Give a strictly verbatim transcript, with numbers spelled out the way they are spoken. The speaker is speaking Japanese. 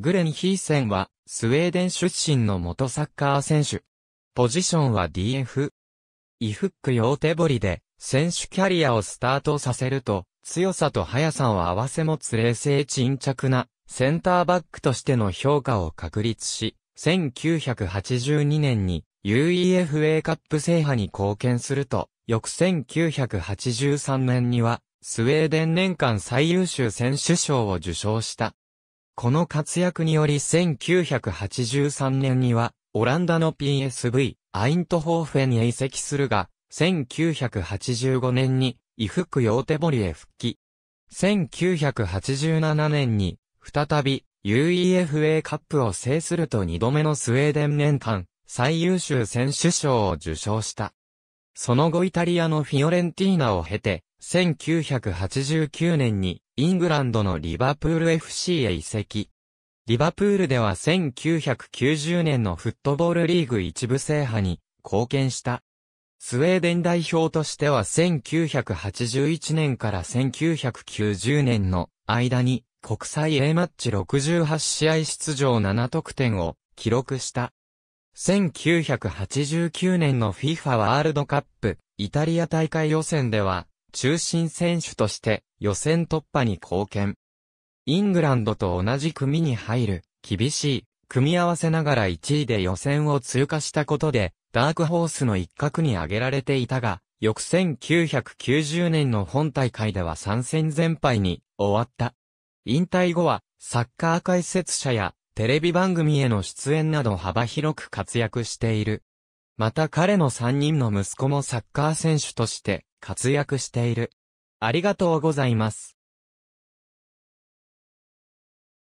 グレン・ヒーセンは、スウェーデン出身の元サッカー選手。ポジションは ディーエフ。イフック両手彫りで、選手キャリアをスタートさせると、強さと速さを合わせ持つ冷静沈着な、センターバックとしての評価を確立し、せんきゅうひゃくはちじゅうにねんに ユーイーエフエー カップ制覇に貢献すると、翌せんきゅうひゃくはちじゅうさんねんには、スウェーデン年間最優秀選手賞を受賞した。この活躍によりせんきゅうひゃくはちじゅうさんねんには、オランダの ピーエスブイ、アイントホーフェンへ移籍するが、せんきゅうひゃくはちじゅうごねんに、イフック両手彫りへ復帰。せんきゅうひゃくはちじゅうななねんに、再び、ユーイーエフエー カップを制するとにどめのスウェーデン年間、最優秀選手賞を受賞した。その後イタリアのフィオレンティーナを経て、せんきゅうひゃくはちじゅうきゅうねんに、イングランドのリバプール エフシー へ移籍。リバプールではせんきゅうひゃくきゅうじゅうねんのフットボールリーグ一部制覇に貢献した。スウェーデン代表としてはせんきゅうひゃくはちじゅういちねんからせんきゅうひゃくきゅうじゅうねんの間に国際 A マッチろくじゅうはちしあい出場ななとくてんを記録した。せんきゅうひゃくはちじゅうきゅうねんの フィファ ワールドカップイタリア大会予選では中心選手として予選突破に貢献。イングランドと同じ組に入る、厳しい、組み合わせながらいちいで予選を通過したことで、ダークホースの一角に挙げられていたが、翌せんきゅうひゃくきゅうじゅうねんの本大会ではさんせんぜんぱいに終わった。引退後は、サッカー解説者や、テレビ番組への出演など幅広く活躍している。また彼のさんにんの息子もサッカー選手として活躍している。ありがとうございます。